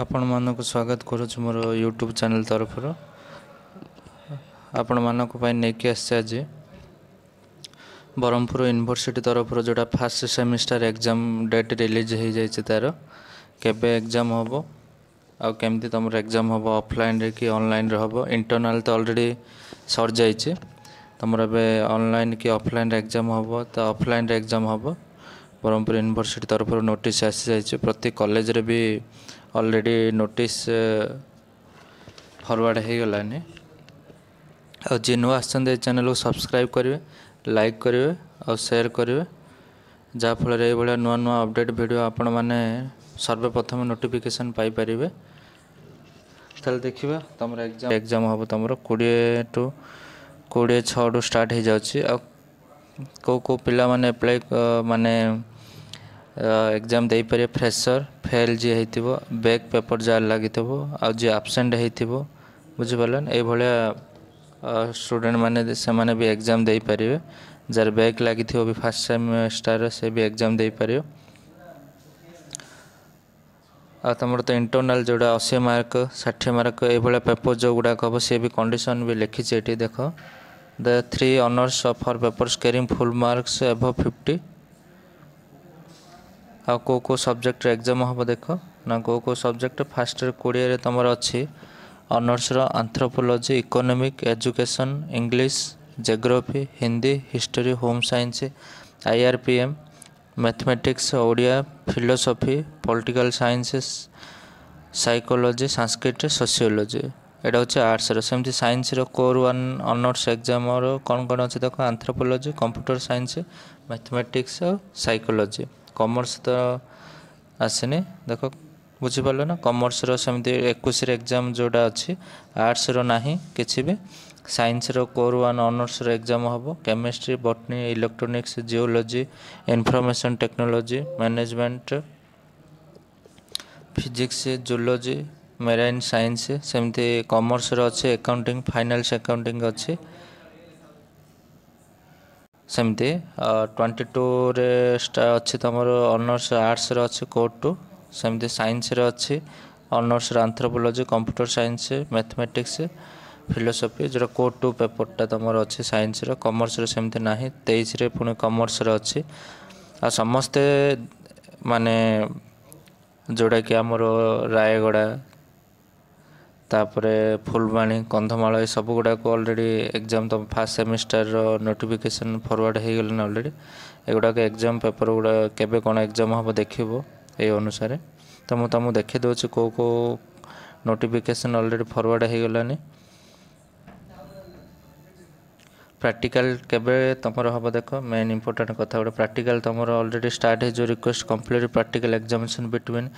आपण मानक स्वागत करुच मोर यूट्यूब चैनल तरफ आपण मानक पाई नेकी आसे आज बरहमपुर यूनिवर्सिटी तरफ जोटा first semester exam date release हो जाए तार केबे एग्जाम होबो आ केमती तुम एग्जाम होबो ऑफलाइन रे कि ऑनलाइन रे होबो इंटरनल तो ऑलरेडी सर जाइए तुम ए ऑनलाइन कि ऑफलाइन रे एग्जाम होबो तो ऑफलाइन रे एग्जाम होबो बरहमपुर यूनिवर्सिटी तरफ नोटिस आसी जाए प्रति कॉलेज रे भी ऑलरेडी नोटिस फॉरवर्ड हो गलानी और जे नुआ आसछन चैनल को सब्सक्राइब करेंगे लाइक करेंगे और शेयर करेंगे जहाँफल ये नुआ नुआ अपडेट वीडियो आपण मैंने सर्वप्रथम नोटिफिकेशन पाई परिवे। ताले देखिबा तुम एग्जाम हम तुम 20 to 26 डु स्टार्ट हो जाउछि आ को को पिला माने अप्लाई माने एग्जाम दे पारे फ्रेशर फेल जी होइतिबो बैक पेपर जार लागितिबो आ जे एब्सेंट होइतिबो बुझि परलन ए भले स्टूडेंट माने से माने भी एग्जाम दे पारिबे जार बैक लागितिबो भी फर्स्ट सेमेस्टर से भी एग्जाम दे पारियो आ तमर तो इंटरनल जोड़ा 80 मार्क 60 मार्क ए भले पेपर जो गुडा कहबो से भी कंडीशन भी लिखि जेटी देखो The three honors of her papers carrying full marks above 50 आ को सब्जेक्ट एग्जाम हम देख ना को सब्जेक्ट फास्ट 20 तुम अच्छी honours anthropology economic education English geography Hindi history home science IRPM mathematics Odia philosophy political sciences psychology Sanskrit sociology एटा हे आर्ट्स सेमती साइंस रो कोर वन ऑनर्स एग्जाम कौन कौन अच्छे देखो एंथ्रोपोलॉजी कंप्यूटर साइंस मैथमेटिक्स और साइकोलॉजी कॉमर्स तो आसनी देख बुझीपार ना कॉमर्स रो सेमती 21 एग्जाम जोड़ा अच्छी आर्ट्स रो ना किसी भी साइंस रो कोर वन ऑनर्स रो एग्जाम हम chemistry botany electronics geology information technology management physics zoology marine science सेमती कॉमर्स अच्छे अकाउंटिंग फाइनेंस अकाउंटिंग अच्छे सेमती 22 अच्छे तुम ऑनर्स आर्ट्स अच्छे कोर 2 सेमती साइंस अच्छे honours anthropology computer science mathematics philosophy जो कोर 2 पेपरटा तुम अच्छे साइंस कॉमर्स सेमती ना 23 पुणी कॉमर्स अच्छे आ समस्ते माने जोड़ा कि आम रायगड़ा तापरे फुलवाणी कंधमाल ये सब गुड़ाक अलरेडी एग्जाम तुम फास्ट सेमिस्टर नोटिफिकेशन फॉरवर्ड हो गल अलरेडी एगुड़ाक एग्जाम पेपर गुड़ा केबे कौन एग्जाम हम देखो ये अनुसार तो मुझे तुमको देखी दूँ को नोटिफिकेशन अलरेडी फॉरवर्ड हो गलानी प्रैक्टिकल केबे तुम हम देख मेन इंपोर्टेंट कथा गोटे प्रैक्टिकल तुम अलरेडी स्टार्ट हो request complete practical examination between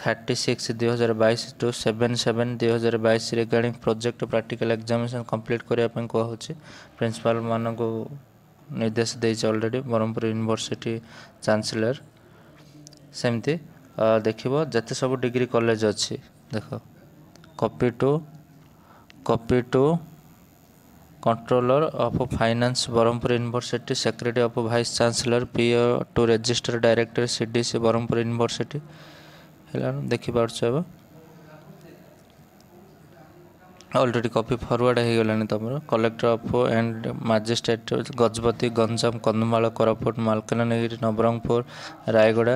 36/2022 to 7/7/2022 regarding project practical examination complete करने कहुचे प्रिंसिपल मान को निर्देश देचे ऑलरेडी बरहमपुर यूनिवर्सिटी चांसलर सेमती देख जते सब डिग्री कॉलेज अच्छी देख copy to controller of finance Berhampur university secretary of vice chancellor PO to register director CDC Berhampur university देखिपार अलरेडी कॉपी फॉरवर्ड हो गलानी तुम collector of and magistrate Gajapati Ganjam Kandhamal Koraput Malkangiri Nabarangpur Rayagada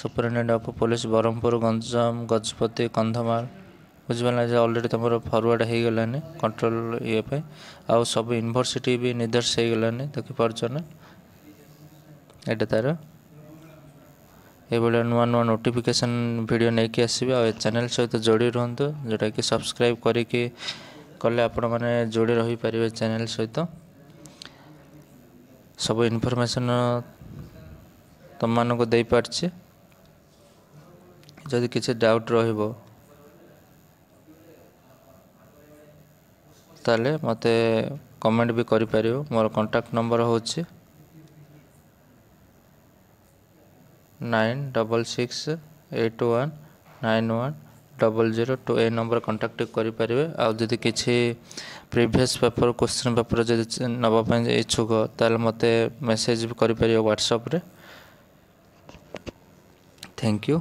superintendent of police Berhampur Ganjam Gajapati Kandhamal बुझे अलरेडी तुम फॉरवर्ड हो गलानी कंट्रोल ये आउ सब यूनिवर्सिटी भी निर्देश हो गलानी देखिपार एटा तार ये नुआ नुआ नोटिफिकेशन वीडियो लेकिन आसबे आ चैनल सहित जोड़ी रुहतु जोटा कि सब्सक्राइब करें आपने जोड़ी रही पारे चैनल सहित सब इनफॉरमेशन तुम मानक दे पारछि जदि किसी डाउट रहिबो ताले मते कमेंट भी करि पारियो मोर कांटेक्ट नंबर होछि 9668191002 ए नंबर कांटेक्ट करेंगे आदि किसी प्रीवियस पेपर क्वेश्चन पेपर जब नापी इच्छुक ताल मत मेसेज भी करेंगे व्हाट्सएप रे। Thank you.